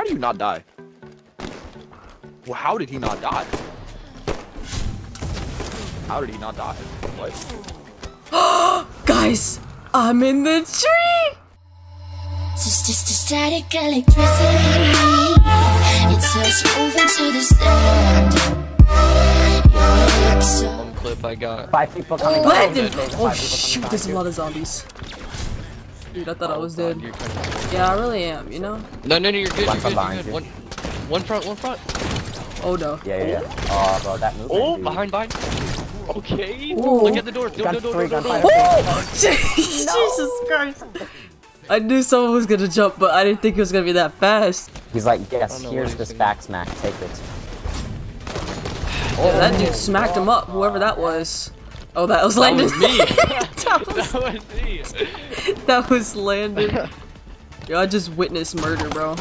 How do you not die? Well, how did he not die? How did he not die? What? Guys, I'm in the tree! It's just a static electricity. It's us moving to the stand. One clip I got. 5 people coming. Landon! Oh shoot, there's a lot of zombies. Dude, I thought I was dead. Yeah, I really am, you know? No, you're good, you're good. One front. Oh no. Yeah. Oh, bro, that movement. Oh, dude. Behind. Okay. Ooh. Look at the door. Door. Oh, Jesus Christ. I knew someone was gonna jump, but I didn't think it was gonna be that fast. He's like, yes, here's this back smack. Take it. Oh, that dude smacked him up, whoever that was. Oh, that was Landon. That was me. That was Landon. Yo, I just witnessed murder, bro.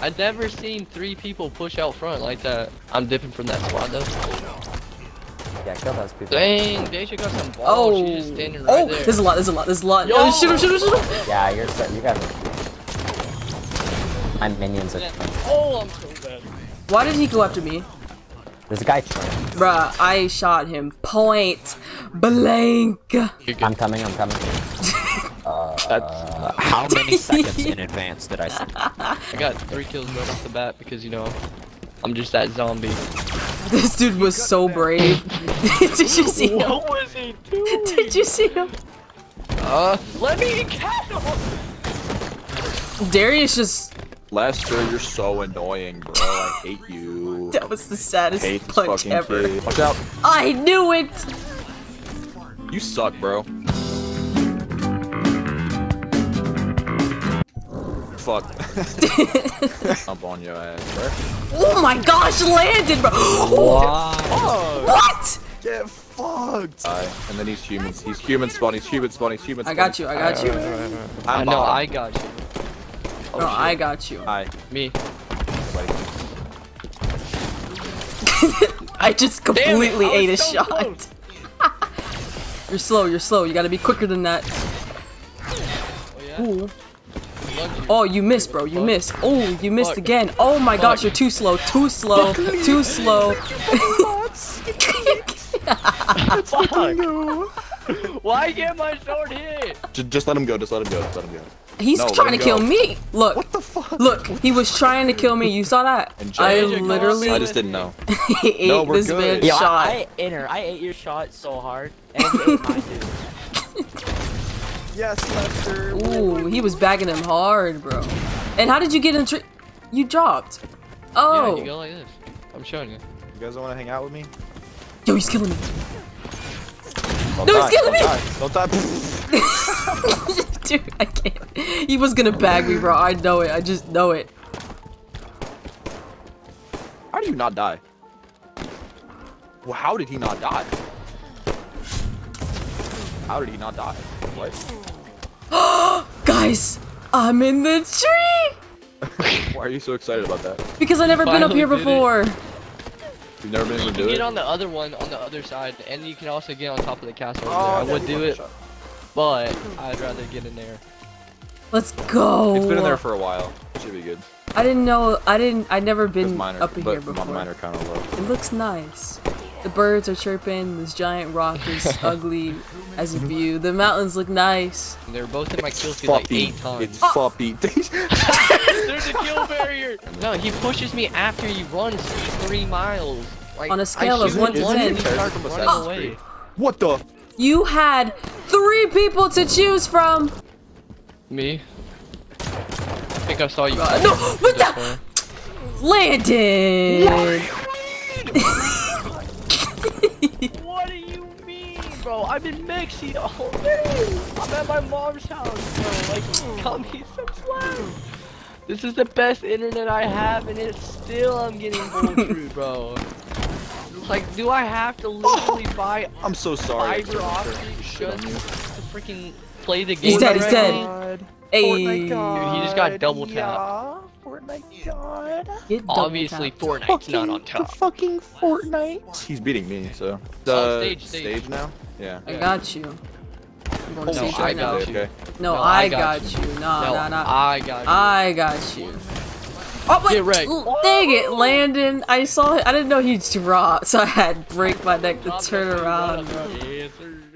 I've never seen 3 people push out front like that. I'm dipping from that squad though. Yeah, kill those people. Dang, Deja got some balls. Oh, she's just standing right there. There's a lot. Yo, shoot him. Yeah, you're set. You got it. My minions are. Oh, I'm so bad. Why did he go after me? There's a guy trying. Bruh, I shot him point blank. I'm coming. How many seconds in advance did I see? I got 3 kills right off the bat because, you know, I'm just that zombie. This dude was so brave. Did you see him? What was he doing? Did you see him? Let me catch him! Darius just... Lester, you're so annoying, bro. I hate you. That was the saddest punch ever. Watch out. I knew it! You suck, bro. Fuck. Up on your ass, bro. Oh my gosh, Landon, bro! What? Get fucked! And then he's human spawn. I got you. I got you. Oh, no, shit. I got you. Me. I just completely ate a shot. You're slow. You gotta be quicker than that. Oh, yeah? Ooh. Oh, you missed, bro. You missed. Oh, you missed again. Oh my gosh, you're too slow. Why get my sword hit? Just let him go. Just let him go. He's trying to kill me. Look. What the fuck? Look, he was trying to kill me. You saw that? I just didn't know. he ate this man's shot. I ate your shot so hard. And ate mine too. Yes, Lester. Ooh, he was bagging him hard, bro. And how did you get in the tree? You dropped. Oh. Yeah, you go like this. I'm showing you. You guys don't want to hang out with me? Yo, he's killing me. Don't die. Dude, I can't. He was gonna bag me, bro. I know it. I just know it. How do you not die? Well, how did he not die? What? Guys, I'm in the tree! Why are you so excited about that? Because I've never been up here before. You've never been able to do it? You can get on the other one, on the other side, and you can also get on top of the castle over there. I would do it, but I'd rather get in there. Let's go! It's been in there for a while. It should be good. I didn't know, I'd never been up here before. Mine are kind of low. It looks nice. The birds are chirping, this giant rock is ugly as a view. The mountains look nice. And they're both in my kill feed like 8 times. It's floppy. There's a kill barrier. No, he pushes me after he runs 3 miles. Like, on a scale of 1 to 10. What the? You had 3 people to choose from. Me? I think I saw you. No, what the? Landon! What? What do you mean, bro? I'm in Mexico all day. I'm at my mom's house, bro. Like, got me some slack. This is the best internet I have, and it's still I'm getting bulletproof, bro. Like, do I have to literally buy? I'm so sorry. Fiber optic guns to freaking play the game? He's dead. Hey, God. Dude, he just got double tapped. My God. Obviously, Fortnite's not on top. The fucking Fortnite. He's beating me, so. Stage now? Yeah. I got you. No, I got you. No, I got you. I got you. Oh wait! Right. Dang it, Landon! I saw it. I didn't know he dropped, so I had to break my neck to turn around. Bro.